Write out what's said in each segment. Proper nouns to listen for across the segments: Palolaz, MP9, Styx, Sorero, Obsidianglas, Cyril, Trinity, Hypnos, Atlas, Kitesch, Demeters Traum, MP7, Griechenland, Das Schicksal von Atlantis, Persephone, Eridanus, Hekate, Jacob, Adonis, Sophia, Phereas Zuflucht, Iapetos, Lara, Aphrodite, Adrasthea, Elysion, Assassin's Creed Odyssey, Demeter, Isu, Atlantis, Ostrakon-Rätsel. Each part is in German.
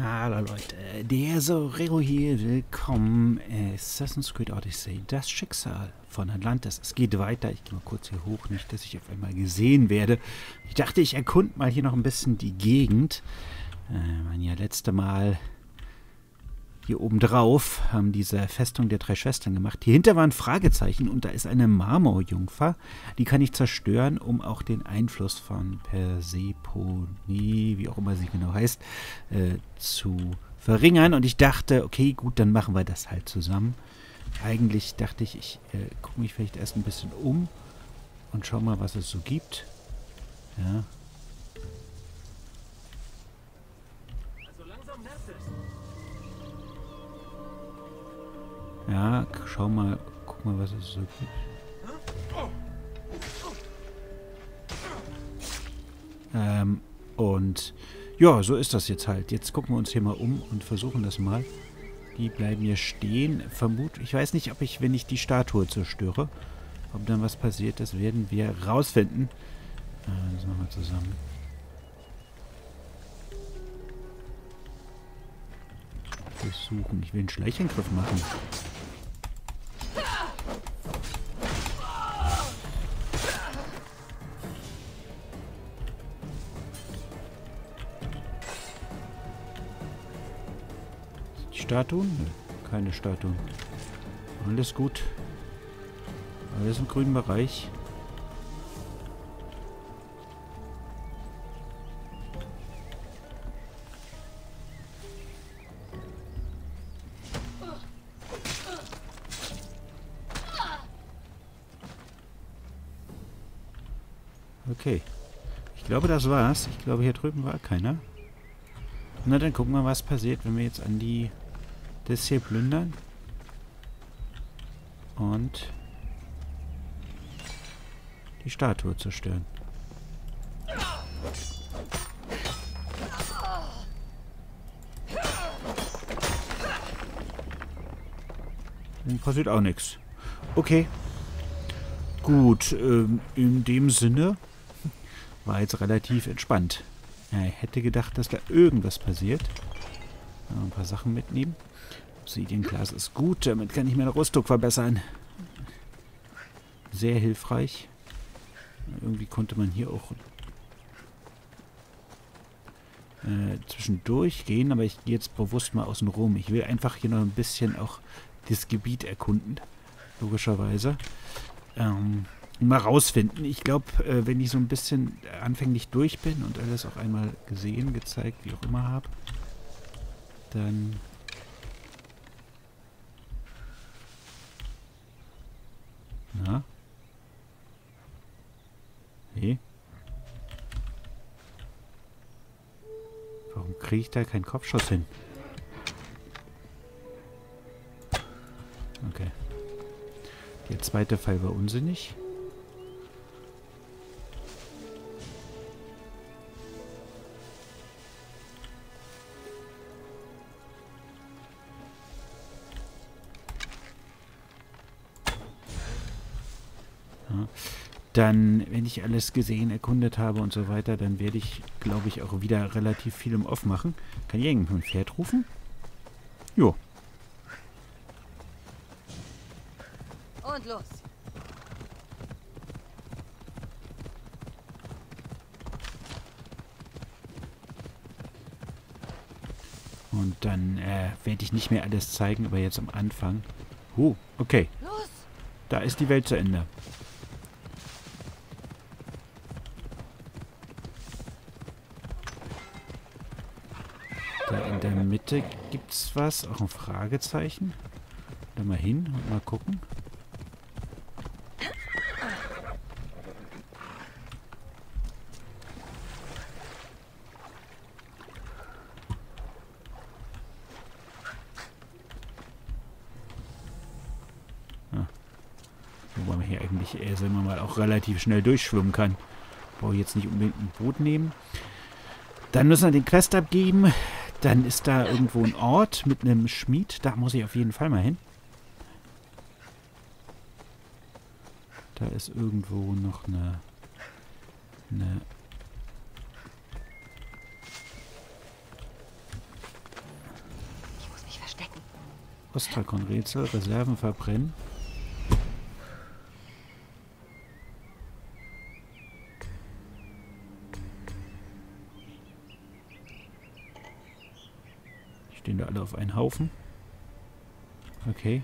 Hallo Leute, der Sorero hier, willkommen Assassin's Creed Odyssey, das Schicksal von Atlantis. Es geht weiter, ich gehe mal kurz hier hoch, nicht, dass ich auf einmal gesehen werde. Ich dachte, ich erkunde mal hier noch ein bisschen die Gegend. Mein ja letzte Mal hier oben drauf haben diese Festung der drei Schwestern gemacht. Hier hinter war ein Fragezeichen und da ist eine Marmorjungfer, die kann ich zerstören, um auch den Einfluss von Persephone, wie auch immer sie genau heißt, zu verringern. Und ich dachte, okay, gut, dann machen wir das halt zusammen. Eigentlich dachte ich, ich gucke mich vielleicht erst ein bisschen um und schau mal, was es so gibt. Ja. Ja, schau mal, guck mal, was es so gibt. Und ja, so ist das jetzt halt. Jetzt gucken wir uns hier mal um und versuchen das mal. Die bleiben hier stehen. Vermutlich, ich weiß nicht, ob ich, wenn ich die Statue zerstöre, ob dann was passiert, das werden wir rausfinden. Das machen wir zusammen. Durchsuchen. Ich will einen Schleichangriff machen. Statuen? Keine Statuen. Alles gut. Alles im grünen Bereich. Okay. Ich glaube, das war's. Ich glaube, hier drüben war keiner. Na, dann gucken wir, was passiert, wenn wir jetzt an die das hier plündern. Und die Statue zerstören. Dann passiert auch nichts. Okay. Gut, in dem Sinne war jetzt relativ entspannt. Ja, ich hätte gedacht, dass da irgendwas passiert. Ja, ein paar Sachen mitnehmen. Obsidianglas ist gut, damit kann ich meine Rüstung verbessern. Sehr hilfreich. Irgendwie konnte man hier auch zwischendurch gehen, aber ich gehe jetzt bewusst mal außen rum. Ich will einfach hier noch ein bisschen auch das Gebiet erkunden, logischerweise. Mal rausfinden. Ich glaube, wenn ich so ein bisschen anfänglich durch bin und alles auch einmal gesehen, gezeigt, wie auch immer habe, dann na? Nee. Warum kriege ich da keinen Kopfschuss hin? Okay. Der zweite Fall war unsinnig. Dann, wenn ich alles gesehen, erkundet habe und so weiter, dann werde ich, glaube ich, auch wieder relativ viel im Off machen. Kann ich irgendwann ein Pferd rufen? Jo. Und los. Und dann werde ich nicht mehr alles zeigen, aber jetzt am Anfang. Oh, okay. Los. Da ist die Welt zu Ende. In der Mitte gibt es was, auch ein Fragezeichen. Da mal hin und mal gucken. Ja. Wobei man hier eigentlich eher, sagen wir mal, auch relativ schnell durchschwimmen kann. Brauche ich jetzt nicht unbedingt ein Boot nehmen. Dann müssen wir den Quest abgeben. Dann ist da irgendwo ein Ort mit einem Schmied. Da muss ich auf jeden Fall mal hin. Da ist irgendwo noch eine Ostrakon-Rätsel, Reserven verbrennen. Stehen da alle auf einen Haufen. Okay.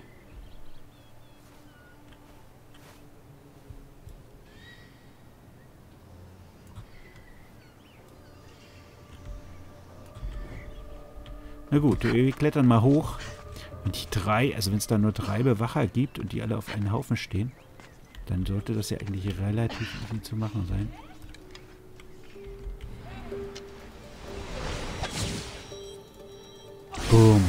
Na gut, wir klettern mal hoch. Und die drei, also wenn es da nur drei Bewacher gibt und die alle auf einen Haufen stehen, dann sollte das ja eigentlich relativ easy zu machen sein. Boom.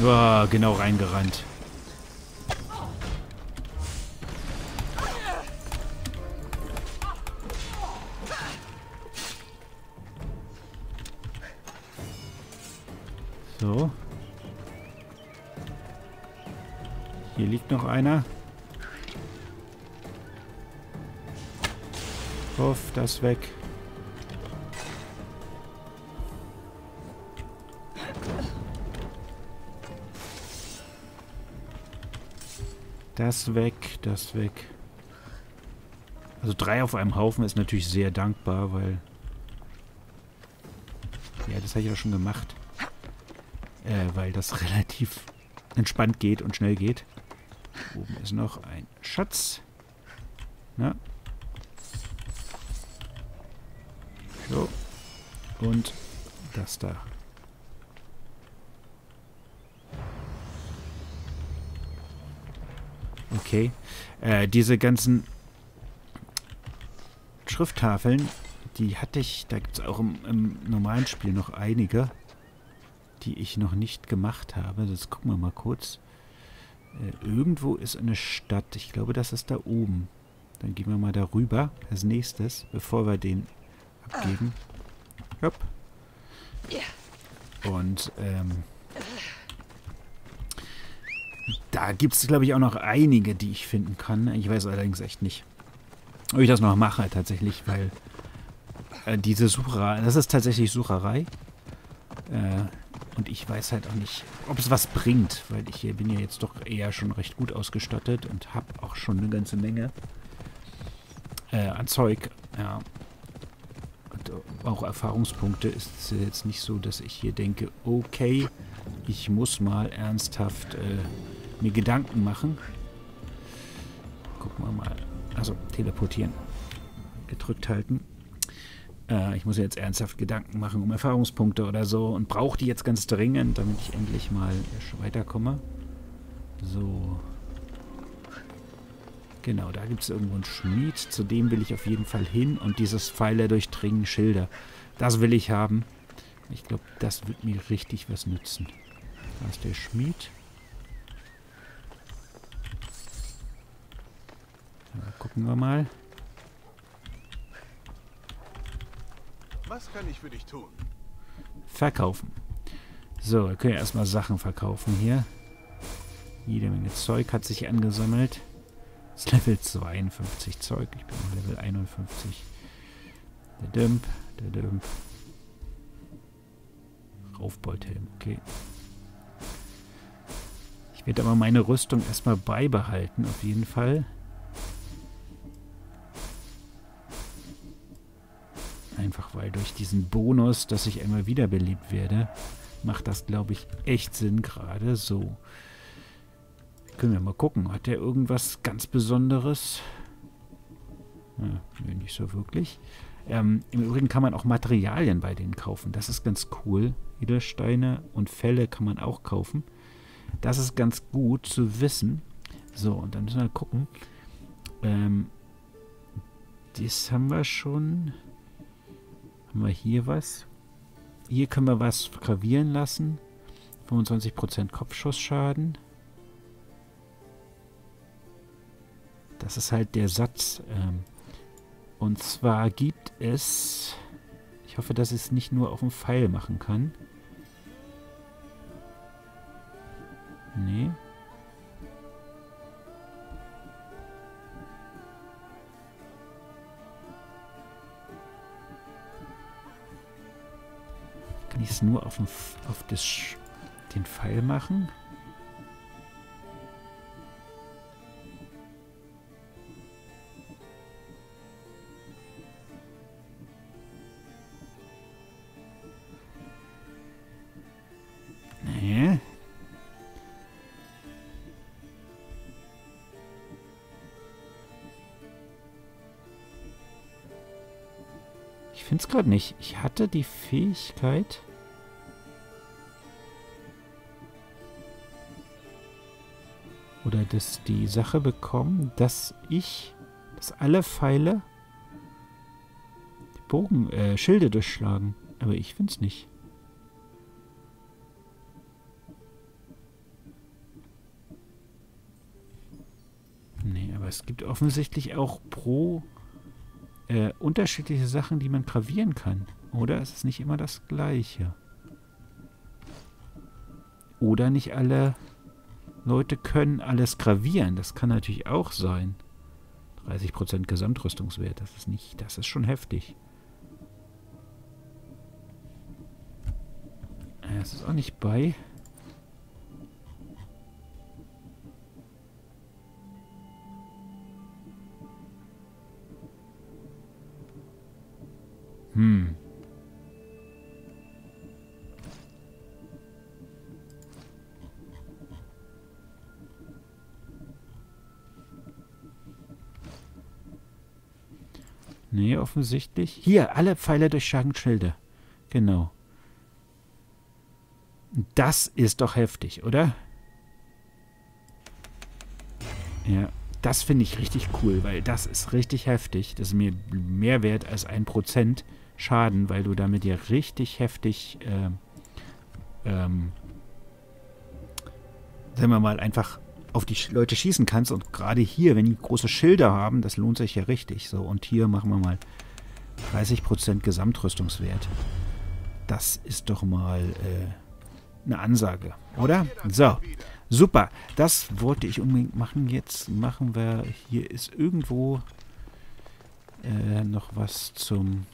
Oh, genau reingerannt. So. Hier liegt noch einer. Puff, das weg. Das weg, das weg. Also drei auf einem Haufen ist natürlich sehr dankbar, weil... Ja, das habe ich auch schon gemacht. Weil das relativ entspannt geht und schnell geht. Oben ist noch ein Schatz. Na? So. Und das da. Okay. Diese ganzen Schrifttafeln, die hatte ich, da gibt es auch im normalen Spiel noch einige, die ich noch nicht gemacht habe. Jetzt gucken wir mal kurz. Irgendwo ist eine Stadt. Ich glaube, das ist da oben. Dann gehen wir mal darüber als nächstes, bevor wir den abgeben. Hopp. Und, da gibt es, glaube ich, auch noch einige, die ich finden kann. Ich weiß allerdings echt nicht, ob ich das noch mache tatsächlich, weil diese Sucherei, das ist tatsächlich Sucherei. Und ich weiß halt auch nicht, ob es was bringt, weil ich bin ja jetzt doch eher schon recht gut ausgestattet und habe auch schon eine ganze Menge an Zeug. Ja. Und auch Erfahrungspunkte ist es jetzt nicht so, dass ich hier denke, okay, ich muss mal ernsthaft... mir Gedanken machen. Gucken wir mal. Also, teleportieren. Gedrückt halten. Ich muss jetzt ernsthaft Gedanken machen um Erfahrungspunkte oder so und brauche die jetzt ganz dringend, damit ich endlich mal weiterkomme. So. Genau, da gibt es irgendwo einen Schmied. Zu dem will ich auf jeden Fall hin. Und dieses Pfeile durchdringen Schilder. Das will ich haben. Ich glaube, das wird mir richtig was nützen. Da ist der Schmied. Gucken wir mal. Was kann ich für dich tun? Verkaufen. So, wir können ja erstmal Sachen verkaufen hier. Jede Menge Zeug hat sich angesammelt. Das ist Level 52 Zeug. Ich bin auf Level 51. Der Dümp, der Dümp. Raufbeuthelm, okay. Ich werde aber meine Rüstung erstmal beibehalten, auf jeden Fall. Einfach weil durch diesen Bonus, dass ich einmal wiederbelebt werde, macht das, glaube ich, echt Sinn gerade so. Können wir mal gucken. Hat der irgendwas ganz Besonderes? Ja, nee, nicht so wirklich. Im Übrigen kann man auch Materialien bei denen kaufen. Das ist ganz cool. Edelsteine und Felle kann man auch kaufen. Das ist ganz gut zu wissen. So, und dann müssen wir gucken. Das haben wir schon... Haben wir hier was? Hier können wir was gravieren lassen. 25% Kopfschussschaden. Das ist halt der Satz. Und zwar gibt es... Ich hoffe, dass ich es nicht nur auf dem Pfeil machen kann. Nee. Kann ich es nur auf den Pfeil machen? Nee. Ich finde es gerade nicht. Ich hatte die Fähigkeit... Oder dass die Sache bekommen, dass alle Pfeile die Schilde durchschlagen. Aber ich finde es nicht. Nee, aber es gibt offensichtlich auch pro unterschiedliche Sachen, die man gravieren kann. Oder es ist nicht immer das Gleiche. Oder nicht alle... Leute können alles gravieren. Das kann natürlich auch sein. 30% Gesamtrüstungswert. Das ist nicht... Das ist schon heftig. Das ist auch nicht bei. Nee, offensichtlich. Hier, alle Pfeile durchschlagen Schilde. Genau. Das ist doch heftig, oder? Ja, das finde ich richtig cool, weil das ist richtig heftig. Das ist mir mehr wert als 1% Schaden, weil du damit ja richtig heftig, sagen wir mal, einfach... auf die Leute schießen kannst. Und gerade hier, wenn die große Schilder haben, das lohnt sich ja richtig. So, und hier machen wir mal 30% Gesamtrüstungswert. Das ist doch mal eine Ansage, oder? So, super. Das wollte ich unbedingt machen. Jetzt machen wir, hier ist irgendwo noch was zum...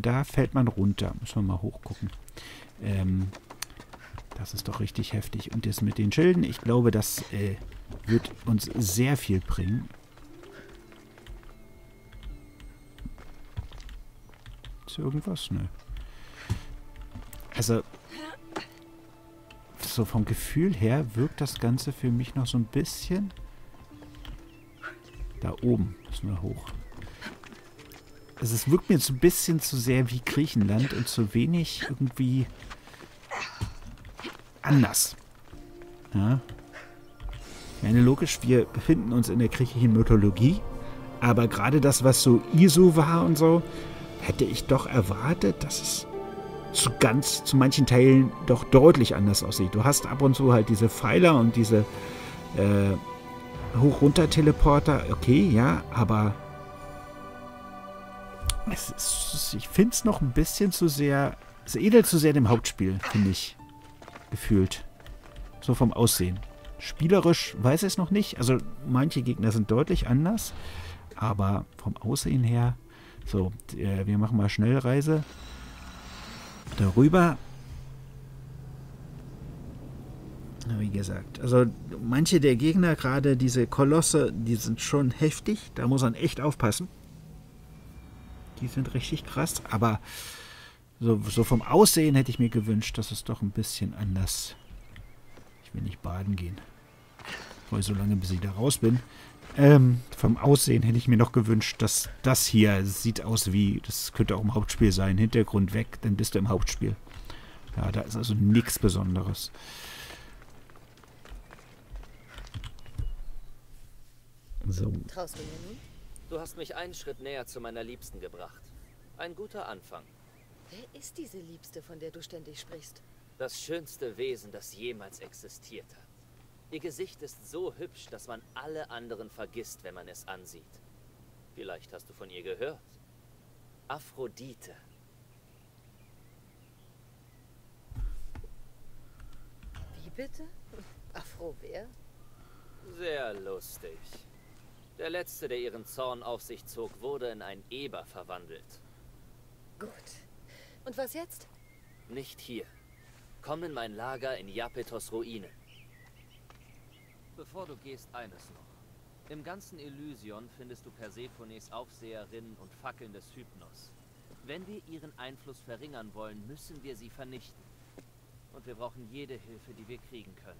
da fällt man runter. Müssen wir mal hochgucken. Das ist doch richtig heftig. Und das mit den Schilden, ich glaube, das wird uns sehr viel bringen. Ist irgendwas? Ne. Also, so vom Gefühl her wirkt das Ganze für mich noch so ein bisschen... Da oben müssen wir hoch. Also es wirkt mir jetzt ein bisschen zu sehr wie Griechenland und zu wenig irgendwie anders. Ja. Ich meine, logisch, wir befinden uns in der griechischen Mythologie, aber gerade das, was so Isu war und so, hätte ich doch erwartet, dass es zu manchen Teilen doch deutlich anders aussieht. Du hast ab und zu halt diese Pfeiler und diese Hoch-Runter-Teleporter, okay, ja, aber... ich finde es noch ein bisschen zu sehr... Es ähnelt zu sehr dem Hauptspiel, finde ich. Gefühlt. So vom Aussehen. Spielerisch weiß ich es noch nicht. Also manche Gegner sind deutlich anders. Aber vom Aussehen her... So, wir machen mal Schnellreise. Darüber. Wie gesagt. Also manche der Gegner, gerade diese Kolosse, die sind schon heftig. Da muss man echt aufpassen. Die sind richtig krass, aber so vom Aussehen hätte ich mir gewünscht, dass es doch ein bisschen anders. Ich will nicht baden gehen. Weil so lange, bis ich da raus bin. Vom Aussehen hätte ich mir noch gewünscht, dass das hier sieht aus wie, das könnte auch im Hauptspiel sein. Hintergrund weg, dann bist du im Hauptspiel. Ja, da ist also nichts Besonderes. So. Du hast mich einen Schritt näher zu meiner Liebsten gebracht. Ein guter Anfang. Wer ist diese Liebste, von der du ständig sprichst? Das schönste Wesen, das jemals existiert hat. Ihr Gesicht ist so hübsch, dass man alle anderen vergisst, wenn man es ansieht. Vielleicht hast du von ihr gehört. Aphrodite. Wie bitte? Afro wer? Sehr lustig. Der letzte, der ihren Zorn auf sich zog, wurde in einen Eber verwandelt. Gut. Und was jetzt? Nicht hier. Komm in mein Lager in Iapetos Ruine. Bevor du gehst, eines noch. Im ganzen Elysion findest du Persephones Aufseherinnen und Fackeln des Hypnos. Wenn wir ihren Einfluss verringern wollen, müssen wir sie vernichten. Und wir brauchen jede Hilfe, die wir kriegen können.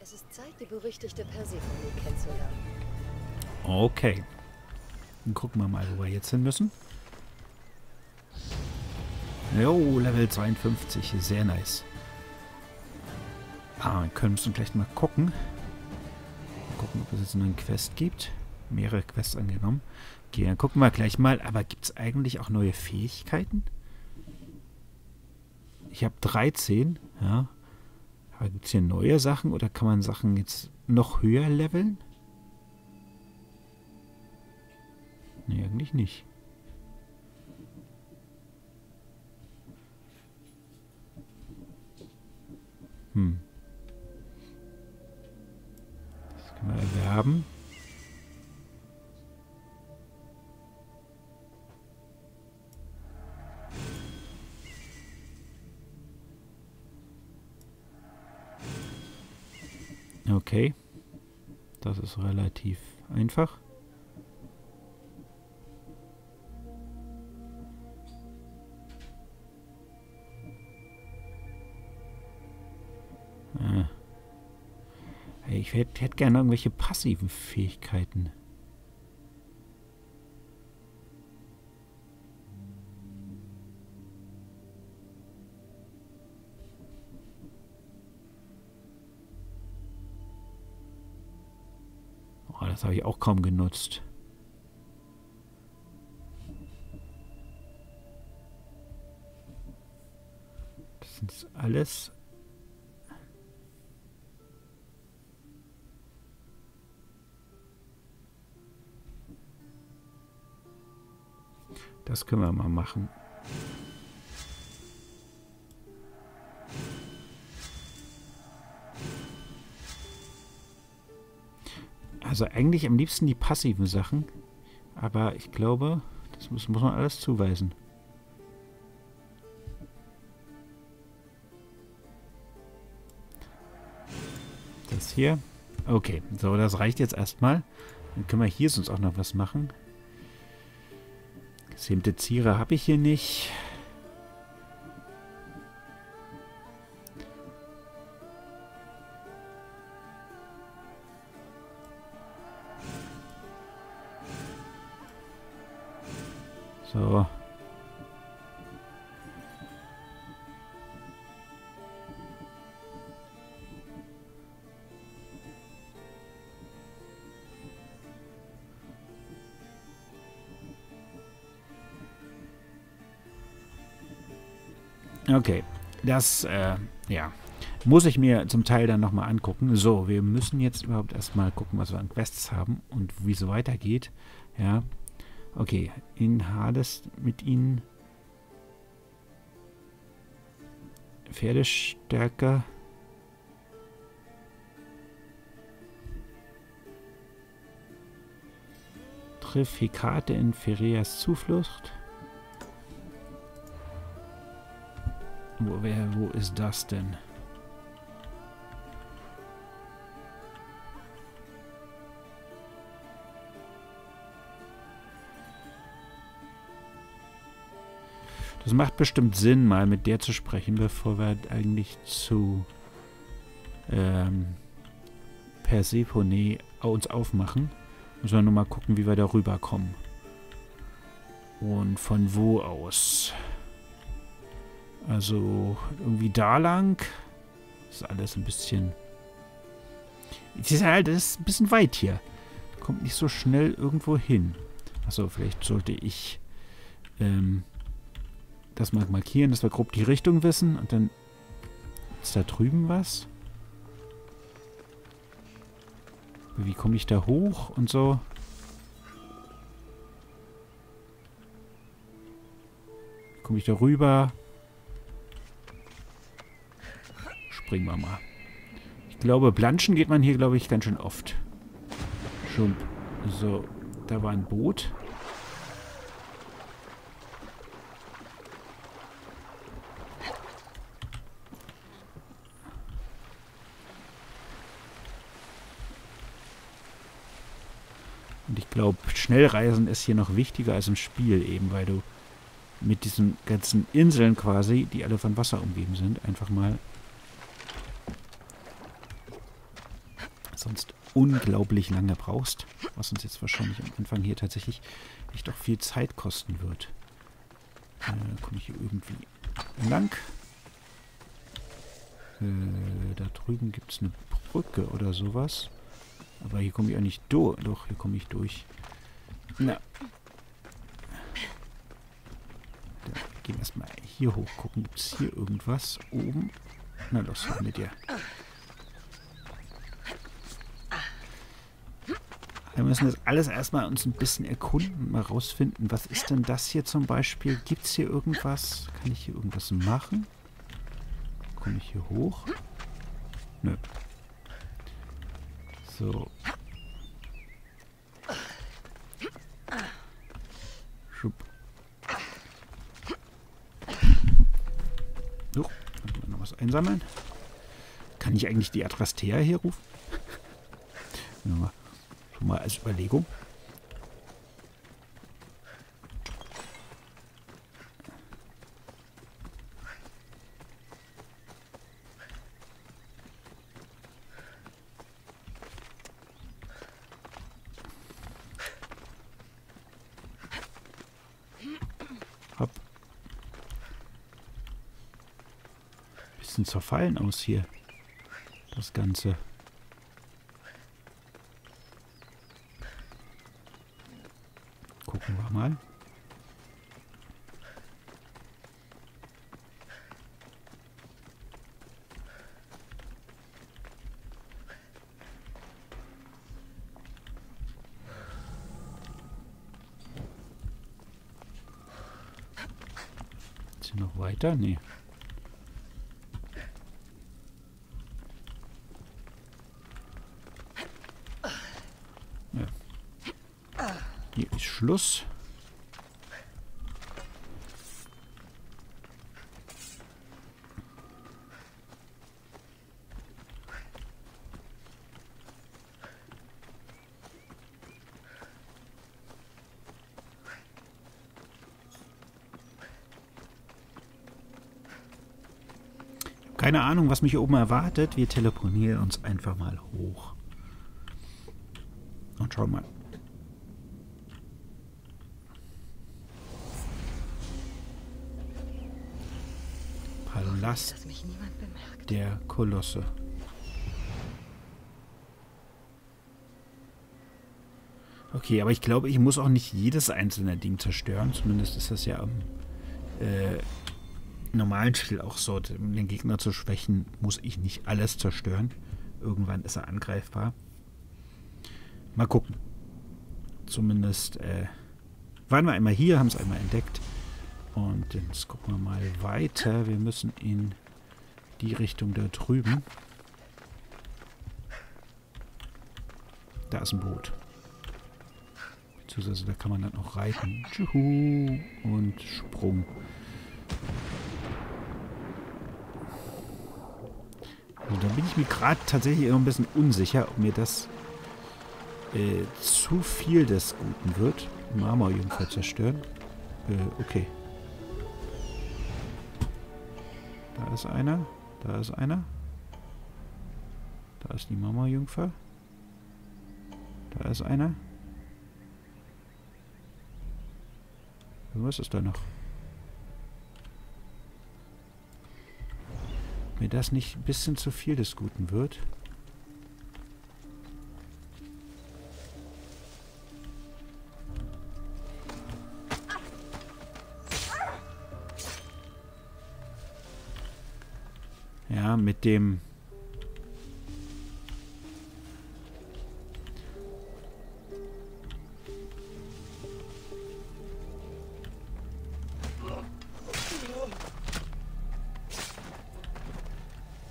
Es ist Zeit, die berüchtigte Persephone kennenzulernen. Okay. Dann gucken wir mal, wo wir jetzt hin müssen. Jo, Level 52. Sehr nice. Ah, dann können wir uns gleich mal gucken. Mal gucken, ob es jetzt noch eine Quest gibt. Mehrere Quests angenommen. Okay, dann gucken wir gleich mal. Aber gibt es eigentlich auch neue Fähigkeiten? Ich habe 13, ja. Aber gibt es hier neue Sachen oder kann man Sachen jetzt noch höher leveln? Nee, eigentlich nicht. Hm. Das können wir erwerben. Okay, das ist relativ einfach. Ah. Ich hätte gerne irgendwelche passiven Fähigkeiten. Das habe ich auch kaum genutzt. Das sind alles. Das können wir mal machen. Also eigentlich am liebsten die passiven Sachen, aber ich glaube, das muss man alles zuweisen. Das hier. Okay, so, das reicht jetzt erstmal. Dann können wir hier sonst auch noch was machen. Gesämte Ziere habe ich hier nicht. So. Okay, das, ja, muss ich mir zum Teil dann nochmal angucken. So, wir müssen jetzt überhaupt erstmal gucken, was wir an Quests haben und wie es weitergeht, ja. Okay, in Hades mit ihnen. Pferde stärker. Triff Hekate in Phereas Zuflucht. Wo ist das denn? Es macht bestimmt Sinn, mal mit der zu sprechen, bevor wir eigentlich zu Persephone uns aufmachen. Müssen wir nur mal gucken, wie wir da rüberkommen. Und von wo aus? Also irgendwie da lang. Ist alles ein bisschen... Es ist halt ein bisschen weit hier. Kommt nicht so schnell irgendwo hin. Achso, vielleicht sollte ich... das mal markieren, dass wir grob die Richtung wissen. Und dann ist da drüben was. Wie komme ich da hoch und so? Wie komme ich da rüber? Springen wir mal. Ich Ich glaube, planschen geht man hier, glaube ich, ganz schön oft. Schump. So, da war ein Boot. Und ich glaube, Schnellreisen ist hier noch wichtiger als im Spiel eben, weil du mit diesen ganzen Inseln quasi, die alle von Wasser umgeben sind, einfach mal sonst unglaublich lange brauchst, was uns jetzt wahrscheinlich am Anfang hier tatsächlich echt auch viel Zeit kosten wird. Komme ich hier irgendwie lang. Da drüben gibt es eine Brücke oder sowas. Aber hier komme ich auch nicht durch. Doch, hier komme ich durch. Na. Da gehen wir erstmal hier hoch. Gucken, gibt es hier irgendwas oben? Na los, mit dir. Wir müssen das alles erstmal uns ein bisschen erkunden, mal rausfinden. Was ist denn das hier zum Beispiel? Gibt es hier irgendwas? Kann ich hier irgendwas machen? Komme ich hier hoch? Nö. So. Schub. So, dann können wir noch was einsammeln. Kann ich eigentlich die Adrasthea hier rufen? Ja. Mal als Überlegung. Hopp. Bisschen zerfallen aus hier. Das Ganze. Gucken wir mal. Ist hier noch weiter? Nee. Hier ist Schluss. Keine Ahnung, was mich hier oben erwartet. Wir telefonieren uns einfach mal hoch. Und schauen mal. Palolaz der Kolosse. Okay, aber ich glaube, ich muss auch nicht jedes einzelne Ding zerstören. Zumindest ist das ja am normalen Spiel auch so. Um den Gegner zu schwächen, muss ich nicht alles zerstören. Irgendwann ist er angreifbar. Mal gucken. Zumindest waren wir einmal hier, haben es einmal entdeckt. Und jetzt gucken wir mal weiter. Wir müssen in die Richtung da drüben. Da ist ein Boot. Beziehungsweise da kann man dann auch reiten. Tschuhu! Und Sprung. Also da bin ich mir gerade tatsächlich noch ein bisschen unsicher, ob mir das zu viel des Guten wird. Marmorjungfer zerstören. Okay. Da ist einer. Da ist einer. Da ist die Marmorjungfer. Da ist einer. Was ist da noch? Mir das nicht ein bisschen zu viel des Guten wird. Ja, mit dem...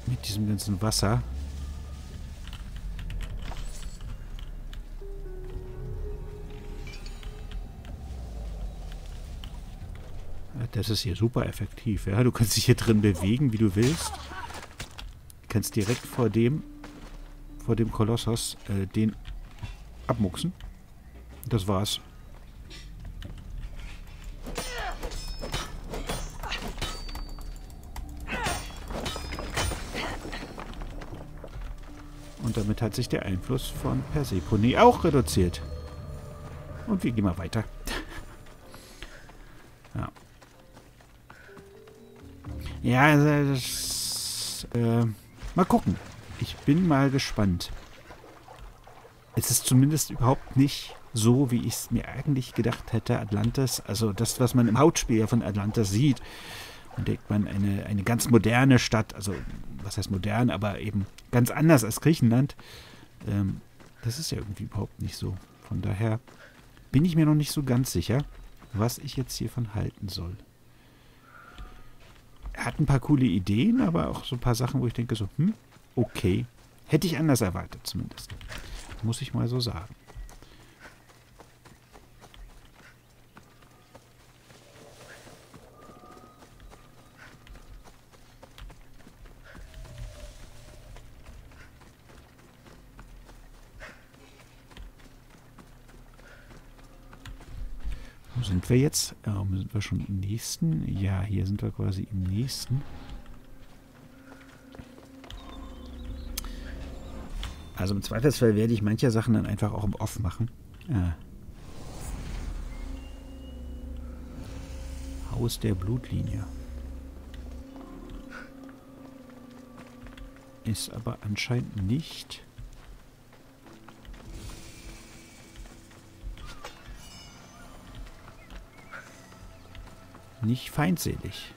Mit diesem ganzen Wasser Das ist hier super effektiv. Ja, du kannst dich hier drin bewegen, wie du willst. Du kannst direkt vor dem Kolossos den abmuchsen. Das war's. Und damit hat sich der Einfluss von Persephone auch reduziert. Und wir gehen mal weiter. Ja. Ja, das, mal gucken. Ich bin mal gespannt. Es ist zumindest überhaupt nicht so, wie ich es mir eigentlich gedacht hätte, Atlantis. Also das, was man im Hauptspiel ja von Atlantis sieht. Dann denkt man eine ganz moderne Stadt, also was heißt modern, aber eben ganz anders als Griechenland. Das ist ja irgendwie überhaupt nicht so. Von daher bin ich mir noch nicht so ganz sicher, was ich jetzt hiervon halten soll. Er hat ein paar coole Ideen, aber auch so ein paar Sachen, wo ich denke so, okay. Hätte ich anders erwartet zumindest. Muss ich mal so sagen. Sind wir jetzt? Sind wir schon im nächsten? Ja, hier sind wir quasi im nächsten. Also im Zweifelsfall werde ich manche Sachen dann einfach auch im Off machen. Ja. Haus der Blutlinie. Ist aber anscheinend nicht... nicht feindselig.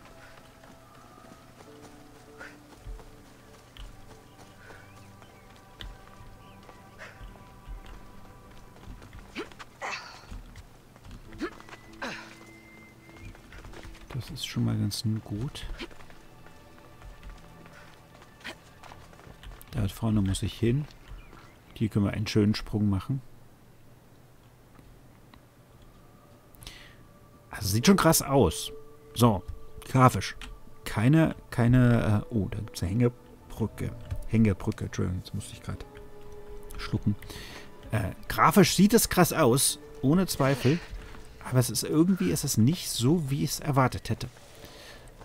Das ist schon mal ganz gut. Da vorne muss ich hin. Hier können wir einen schönen Sprung machen. Also sieht schon krass aus. So, grafisch. Oh, da gibt es eine Hängebrücke. Entschuldigung, jetzt musste ich gerade schlucken. Grafisch sieht es krass aus, ohne Zweifel. Aber es ist irgendwie, es ist nicht so, wie ich es erwartet hätte.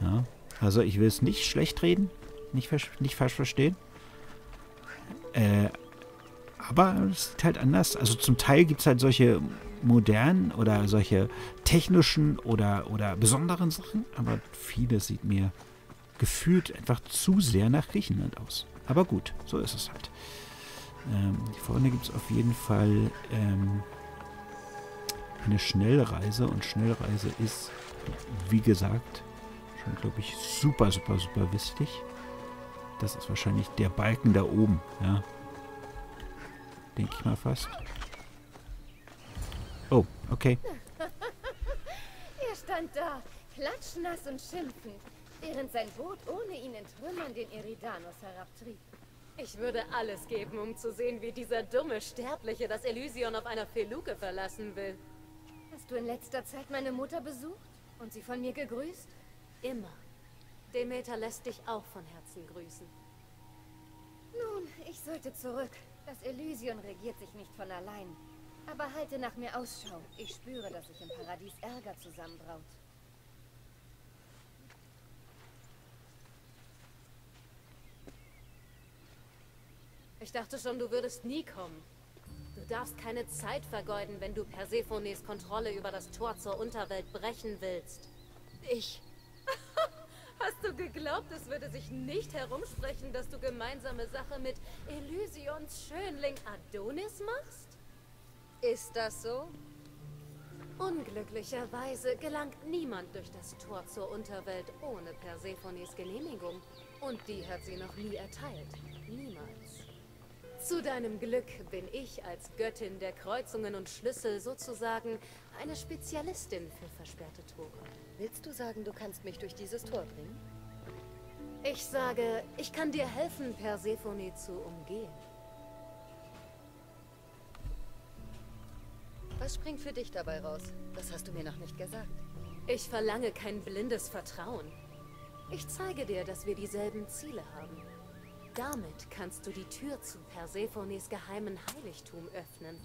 Ja, also ich will es nicht schlecht reden, nicht falsch verstehen. Aber es sieht halt anders. Also zum Teil gibt es halt solche modernen oder solche technischen oder besonderen Sachen, aber vieles sieht mir gefühlt einfach zu sehr nach Griechenland aus. Aber gut, so ist es halt. Hier vorne gibt es auf jeden Fall eine Schnellreise, und Schnellreise ist, wie gesagt, schon, glaube ich, super, super, super wichtig. Das ist wahrscheinlich der Balken da oben, ja. Denke ich mal fast. Oh, okay. Er stand da, klatschnass und schimpfend, während sein Boot ohne ihn in Trümmern den Eridanus herabtrieb. Ich würde alles geben, um zu sehen, wie dieser dumme Sterbliche das Elysion auf einer Feluke verlassen will. Hast du in letzter Zeit meine Mutter besucht und sie von mir gegrüßt? Immer. Demeter lässt dich auch von Herzen grüßen. Nun, ich sollte zurück. Das Elysion regiert sich nicht von allein. Aber halte nach mir Ausschau. Ich spüre, dass sich im Paradies Ärger zusammenbraut. Ich dachte schon, du würdest nie kommen. Du darfst keine Zeit vergeuden, wenn du Persephones Kontrolle über das Tor zur Unterwelt brechen willst. Ich... Hast du geglaubt, es würde sich nicht herumsprechen, dass du gemeinsame Sache mit Elysions Schönling Adonis machst? Ist das so? Unglücklicherweise gelangt niemand durch das Tor zur Unterwelt ohne Persephones Genehmigung. Und die hat sie noch nie erteilt. Niemals. Zu deinem Glück bin ich als Göttin der Kreuzungen und Schlüssel sozusagen eine Spezialistin für versperrte Tore. Willst du sagen, du kannst mich durch dieses Tor bringen? Ich sage, ich kann dir helfen, Persephone zu umgehen. Was springt für dich dabei raus? Das hast du mir noch nicht gesagt. Ich verlange kein blindes Vertrauen. Ich zeige dir, dass wir dieselben Ziele haben. Damit kannst du die Tür zu Persephones geheimen Heiligtum öffnen.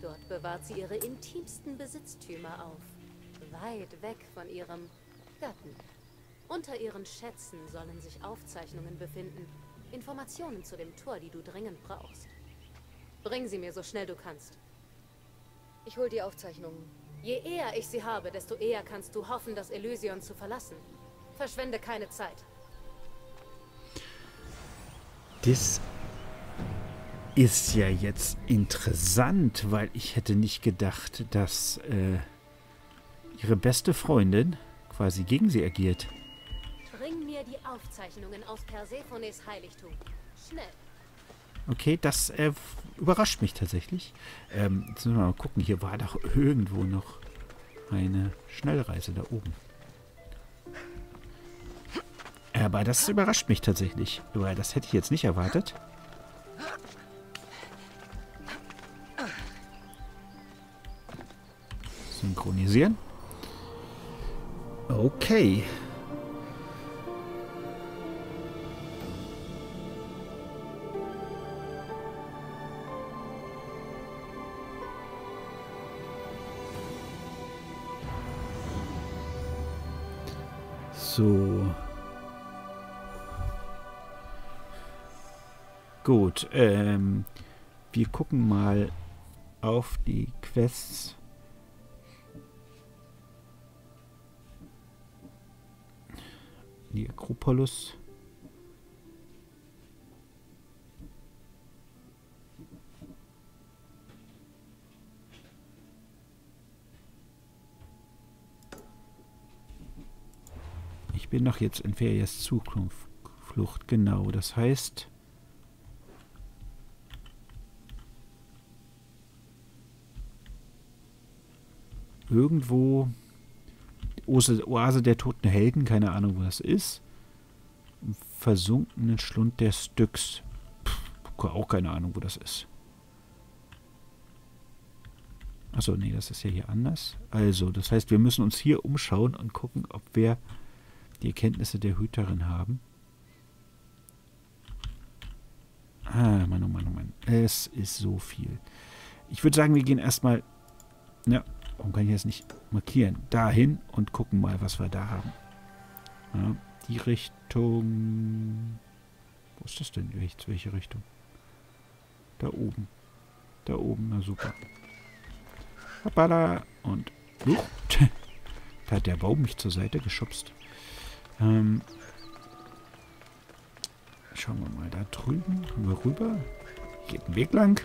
Dort bewahrt sie ihre intimsten Besitztümer auf, weit weg von ihrem Gatten. Unter ihren Schätzen sollen sich Aufzeichnungen befinden, Informationen zu dem Tor, die du dringend brauchst. Bring sie mir so schnell du kannst. Ich hol die Aufzeichnungen. Je eher ich sie habe, desto eher kannst du hoffen, das Elysion zu verlassen. Verschwende keine Zeit. Das ist ja jetzt interessant, weil ich hätte nicht gedacht, dass ihre beste Freundin quasi gegen sie agiert. Bring mir die Aufzeichnungen aus Persephones Heiligtum. Schnell. Okay, das überrascht mich tatsächlich. Jetzt müssen wir mal gucken, hier war doch irgendwo noch eine Schnellreise da oben. Aber das überrascht mich tatsächlich, weil das hätte ich jetzt nicht erwartet. Synchronisieren. Okay. So. Gut, wir gucken mal auf die Quests. Die Akropolis. Ich bin doch jetzt in Phereas Zuflucht, genau. Das heißt... Irgendwo Oase der toten Helden, keine Ahnung, wo das ist. Im versunkenen Schlund der Styx. Auch keine Ahnung, wo das ist. Achso, nee, das ist ja hier anders. Also, das heißt, wir müssen uns hier umschauen und gucken, ob wir die Erkenntnisse der Hüterin haben. Ah, Mann, oh Mann, oh Mann. Es ist so viel. Ich würde sagen, wir gehen erstmal... Ja. Warum kann ich das nicht markieren? Dahin und gucken mal, was wir da haben. Ja, die Richtung... Wo ist das denn? Welche Richtung? Da oben. Da oben, na super. Hoppala! Und... da hat der Baum mich zur Seite geschubst. Schauen wir mal da drüben. Kommen wir rüber. Geht den Weg lang.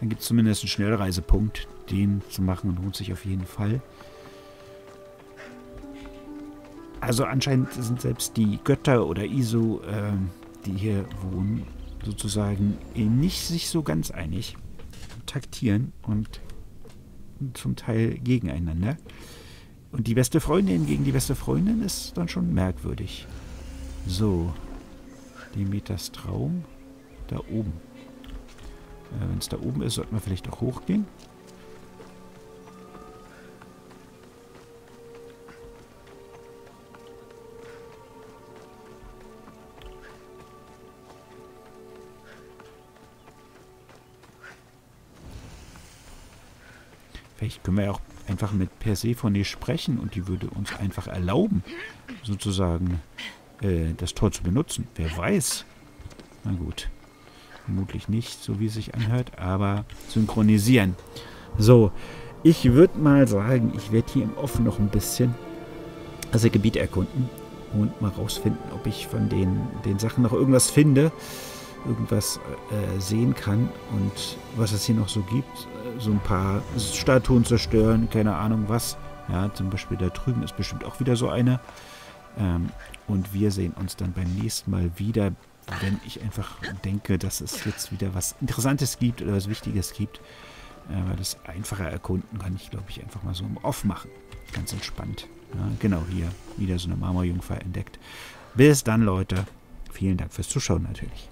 Dann gibt es zumindest einen Schnellreisepunkt, den zu machen lohnt sich auf jeden Fall. Also anscheinend sind selbst die Götter oder Isu, die hier wohnen, sozusagen nicht sich so ganz einig, taktieren und zum Teil gegeneinander. Und die beste Freundin gegen die beste Freundin ist dann schon merkwürdig. So, Demeters Traum da oben. Wenn es da oben ist, sollten wir vielleicht auch hochgehen. Vielleicht können wir ja auch einfach mit Persephone sprechen und die würde uns einfach erlauben, sozusagen das Tor zu benutzen. Wer weiß. Na gut. Vermutlich nicht, so wie es sich anhört, aber synchronisieren. So, ich würde mal sagen, ich werde hier im Off noch ein bisschen das Gebiet erkunden und mal rausfinden, ob ich von den Sachen noch irgendwas finde, irgendwas sehen kann und was es hier noch so gibt. So ein paar Statuen zerstören, keine Ahnung was. Ja, zum Beispiel da drüben ist bestimmt auch wieder so eine. Und wir sehen uns dann beim nächsten Mal wieder. Wenn ich einfach denke, dass es jetzt wieder was Interessantes gibt oder was Wichtiges gibt, weil das einfacher erkunden kann ich, glaube ich, einfach mal so im Off machen. Ganz entspannt. Ja, genau, hier wieder so eine Marmorjungfer entdeckt. Bis dann, Leute. Vielen Dank fürs Zuschauen natürlich.